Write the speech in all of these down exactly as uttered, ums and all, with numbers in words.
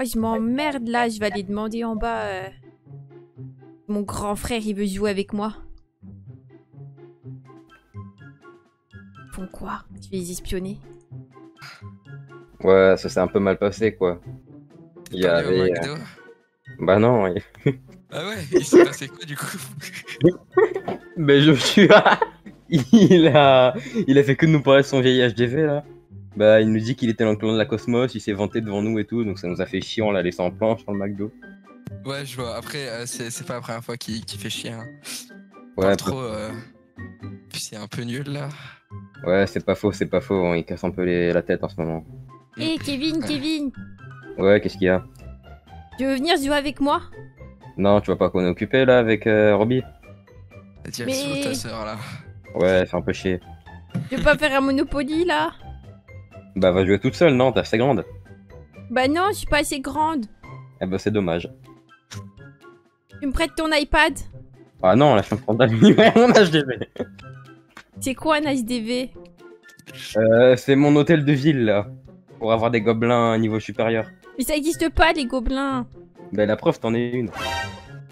Oh, je m'emmerde là, je vais aller demander en bas. Euh... Mon grand frère, il veut jouer avec moi. Ils font quoi? Tu vas les espionner? Ouais, ça s'est un peu mal passé, quoi. Il y avait... Euh... Bah non, il... Ah ouais, il s'est passé quoi, du coup? Mais je me suis... il a... Il a fait que de nous parler de son vieil H D V, là. Bah, il nous dit qu'il était dans le clan de la Cosmos, il s'est vanté devant nous et tout, donc ça nous a fait chier, on l'a laissé en planche dans le McDo. Ouais, je vois. Après, euh, c'est pas la première fois qu'il qu'il fait chier, hein. Ouais, pas trop... Euh... Puis c'est un peu nul, là. Ouais, c'est pas faux, c'est pas faux, il casse un peu les... la tête en ce moment. Hé, hey, Kevin, Kevin! Ouais, qu'est-ce qu'il y a? Tu veux venir jouer avec moi? Non, tu vois pas qu'on est occupé là avec euh, Roby? Tiens, mais... sous ta soeur là. Ouais, c'est un peu chier. Tu veux pas faire un Monopoly là? Bah, va jouer toute seule, non? T'es assez grande. Bah, non, je suis pas assez grande. Eh bah, c'est dommage. Tu me prêtes ton iPad? Ah non, là, je me prends d'un mon H D V. C'est quoi un H D V? Euh, c'est mon hôtel de ville là. Pour avoir des gobelins à un niveau supérieur. Mais ça existe pas, les gobelins. Bah la preuve, t'en es une.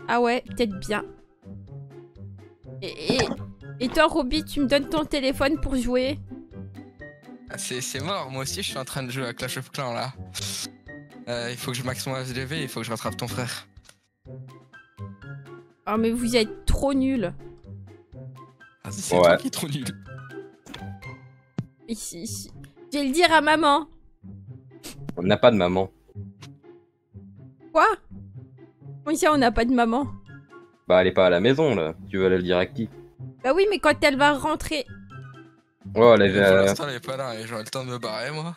Ah ouais, peut-être bien. Et, et, et toi, Roby, tu me donnes ton téléphone pour jouer? Ah, c'est mort, moi aussi je suis en train de jouer à Clash of Clans là. Euh, il faut que je max mon H D V, il faut que je rattrape ton frère. Oh mais vous êtes trop nuls. Ah c'est ouais. Toi qui es trop nul. Ici, ici. Je vais le dire à maman. On n'a pas de maman. Quoi? Oui, ça, on n'a pas de maman. Bah, elle est pas à la maison, là. Tu veux aller le dire à qui? Bah oui, mais quand elle va rentrer... Oh, elle est... Euh... Pour elle est pas là, et j'aurai le temps de me barrer, moi.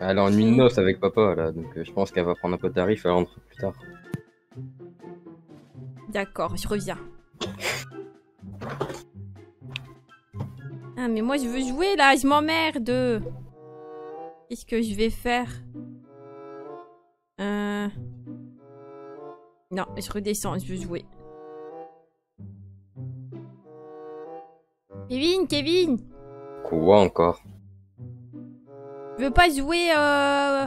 Elle est en nuit de noces avec papa, là, donc euh, je pense qu'elle va prendre un peu de tarif, elle rentre plus tard. D'accord, je reviens. Ah, mais moi, je veux jouer, là, je m'emmerde. Qu'est-ce que je vais faire? Euh... Non, je redescends, je veux jouer. Kevin, Kevin! Quoi encore? Tu veux pas jouer euh,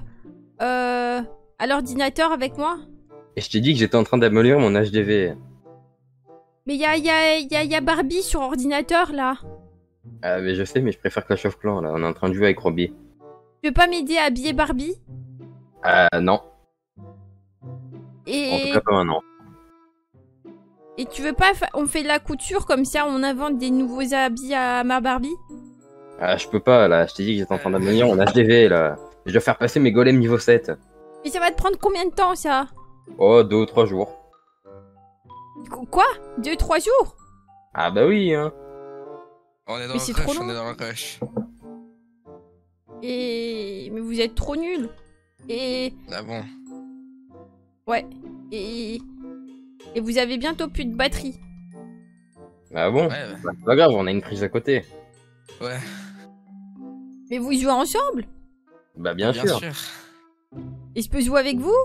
euh, à l'ordinateur avec moi? Et je t'ai dit que j'étais en train d'améliorer mon H D V. Mais y a, y a, y a, y a Barbie sur ordinateur là. Ah mais je sais, mais je préfère Clash of Clans là, on est en train de jouer avec Roby. Tu veux pas m'aider à habiller Barbie? Euh non. Et... En tout cas pas maintenant. Et tu veux pas, fa... on fait de la couture comme ça, on invente des nouveaux habits à ma Barbie? Ah je peux pas là, je t'ai dit que j'étais en train d'amener mon H D V là. Je dois faire passer mes golems niveau sept. Mais ça va te prendre combien de temps ça? Oh deux ou trois jours. Quoi? Deux ou trois jours? Ah bah oui hein. On est dans le crash, on est dans le crash. Et... Mais vous êtes trop nuls. Et... Ah bon? Ouais, et... et vous avez bientôt plus de batterie. Ah bon? Ouais, ouais. Bah, c'est pas grave, on a une prise à côté. Ouais. Mais vous jouez ensemble? Bah bien, bien sûr. sûr. Et je peux jouer avec vous?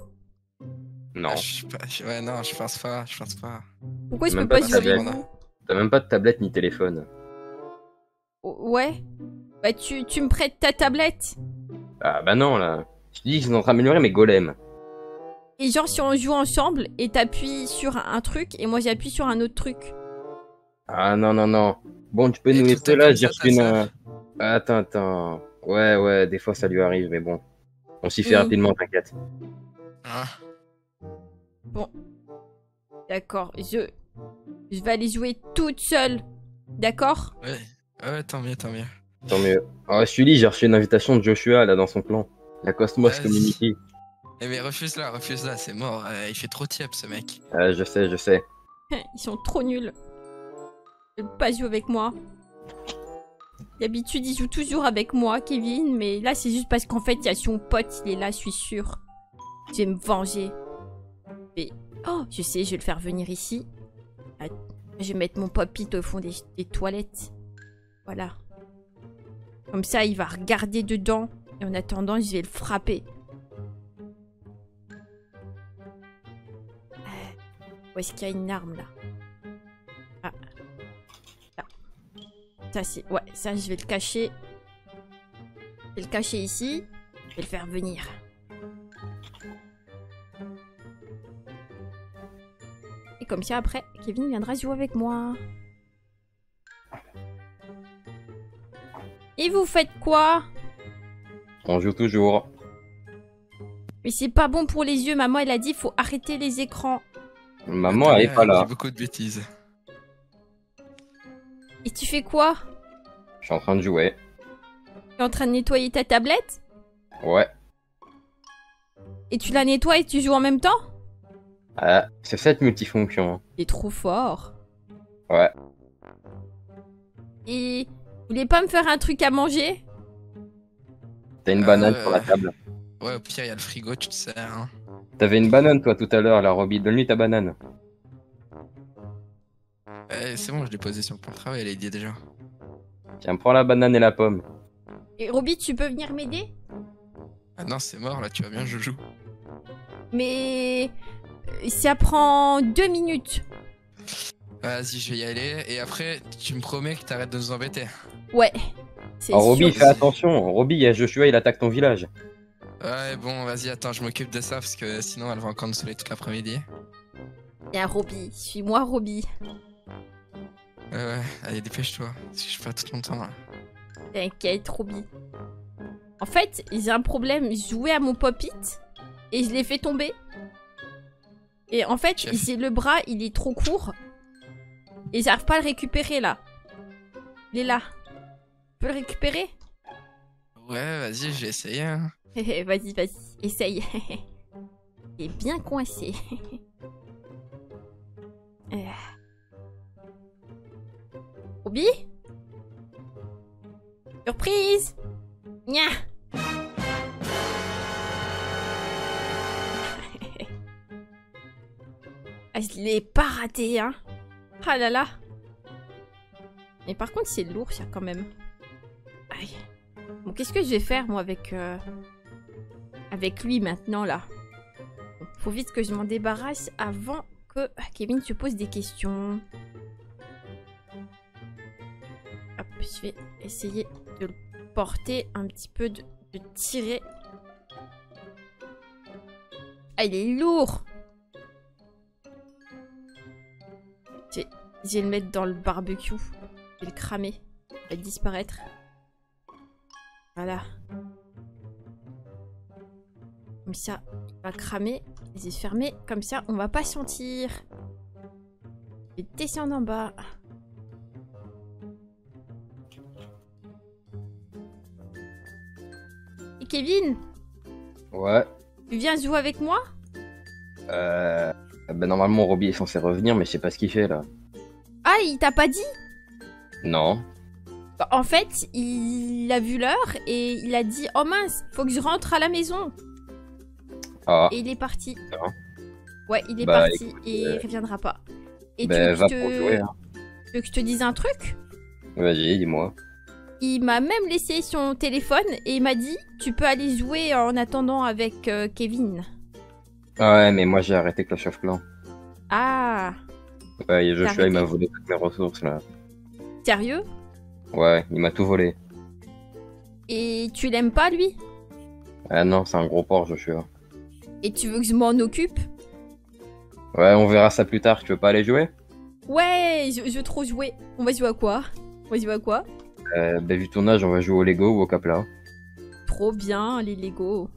Non. Ah, je pas... Ouais, non, je pense pas, je pense pas. Pourquoi je peux pas, pas jouer avec vous? T'as même pas de tablette ni téléphone. O ouais. Bah tu, tu me prêtes ta tablette? Ah bah non, là. Je te dis que je suis en train d'améliorer mes golems. Et genre si on joue ensemble et t'appuies sur un truc et moi j'appuie sur un autre truc. Ah non non non. Bon tu peux et nous laisser là, j'ai reçu une... Attends attends. Ouais ouais des fois ça lui arrive mais bon. On s'y fait oui. rapidement t'inquiète. Ah. Bon. D'accord je... Je vais aller jouer toute seule. D'accord? Ouais. Ouais tant mieux tant mieux. Tant mieux. Ah Sully j'ai reçu une invitation de Joshua là dans son plan. La Cosmos ouais, Community. Eh mais refuse-la, refuse-la, c'est mort, euh, il fait trop tiep ce mec. Euh, je sais, je sais. Ils sont trop nuls. Ils veulent pas jouer avec moi. D'habitude, ils jouent toujours avec moi, Kevin, mais là, c'est juste parce qu'en fait, il y a son pote, il est là, je suis sûre. Je vais me venger. Mais... Oh, je sais, je vais le faire venir ici. Je vais mettre mon pop-it au fond des, des toilettes. Voilà. Comme ça, il va regarder dedans. Et en attendant, je vais le frapper. Où est-ce qu'il y a une arme là? Ah. Là. Ça c'est... Ouais, ça je vais le cacher. Je vais le cacher ici. Je vais le faire venir. Et comme ça, après, Kevin viendra jouer avec moi. Et vous faites quoi? On joue toujours. Mais c'est pas bon pour les yeux, maman, elle a dit faut arrêter les écrans. Maman, attends, elle est pas là. Elle dit beaucoup de bêtises. Et tu fais quoi? Je suis en train de jouer. Tu es en train de nettoyer ta tablette? Ouais. Et tu la nettoies et tu joues en même temps? Ah, c'est cette multifonction. Il est trop fort. Ouais. Et... vous voulez pas me faire un truc à manger? T'as une euh... banane sur la table. Ouais, au pire, il y a le frigo, tu te sers. Hein. T'avais une banane, toi, tout à l'heure, la Roby. Donne-lui ta banane. Eh, c'est bon, je l'ai posée sur le plan de travail, elle est liée déjà. Tiens, prends la banane et la pomme. Et Roby, tu peux venir m'aider? Ah non, c'est mort, là, tu vas bien, je joue. Mais... ça prend deux minutes. Vas-y, je vais y aller, et après, tu me promets que t'arrêtes de nous embêter. Ouais. Oh, Roby, fais attention. Roby, Joshua, il attaque ton village. Ouais, bon, vas-y, attends, je m'occupe de ça, parce que sinon, elle va encore nous saouler toute l'après-midi. Viens, Roby, suis-moi, Roby. Ouais, ouais, allez, dépêche-toi, parce que je perds tout mon temps, là. T'inquiète, Roby. En fait, j'ai un problème, je jouais à mon pop-it, et je l'ai fait tomber. Et en fait, j'ai le bras, il est trop court, et j'arrive pas à le récupérer, là. Il est là. Tu peux le récupérer? Ouais, vas-y, je vais essayer. Hein. vas-y, vas-y, essaye. T'es bien coincé. Roby? Surprise! Nya! Ah, je l'ai pas raté, hein. Ah là là. Mais par contre, c'est lourd, ça, quand même. Aïe. Bon, qu'est-ce que je vais faire, moi, avec... Euh... avec lui, maintenant, là? Faut vite que je m'en débarrasse avant que Kevin se pose des questions. Hop, je vais essayer de le porter un petit peu, de, de tirer. Ah, il est lourd! Je vais, je vais le mettre dans le barbecue. Je vais le cramer. Il va disparaître. Voilà. Comme ça, il va cramer. Les yeux fermés. Comme ça, on va pas sentir. Je vais descendre en bas. Et Kevin? Ouais. Tu viens jouer avec moi? Euh... Ben normalement, Roby est censé revenir, mais je sais pas ce qu'il fait, là. Ah, il t'a pas dit? Non. En fait, il a vu l'heure et il a dit « Oh mince, faut que je rentre à la maison !» Ah. Et il est parti. Non. Ouais, il est bah, parti écoute, et euh... il reviendra pas. Et bah, tu, veux te... jouer, hein. tu veux que je te dise un truc? Vas-y, dis-moi. Il m'a même laissé son téléphone et il m'a dit « Tu peux aller jouer en attendant avec euh, Kevin. » Ah ouais, mais moi j'ai arrêté Clash of Clans. Ah. Ouais, et Joshua il m'a volé toutes mes ressources, là. Sérieux? Ouais, il m'a tout volé. Et tu l'aimes pas, lui? Ah non, c'est un gros porc, Joshua. Et tu veux que je m'en occupe? Ouais, on verra ça plus tard, tu veux pas aller jouer? Ouais, je, je veux trop jouer. On va jouer à quoi? On va jouer à quoi? Euh, bah vu ton âge, on va jouer au Lego ou au Capla. Trop bien, les Lego.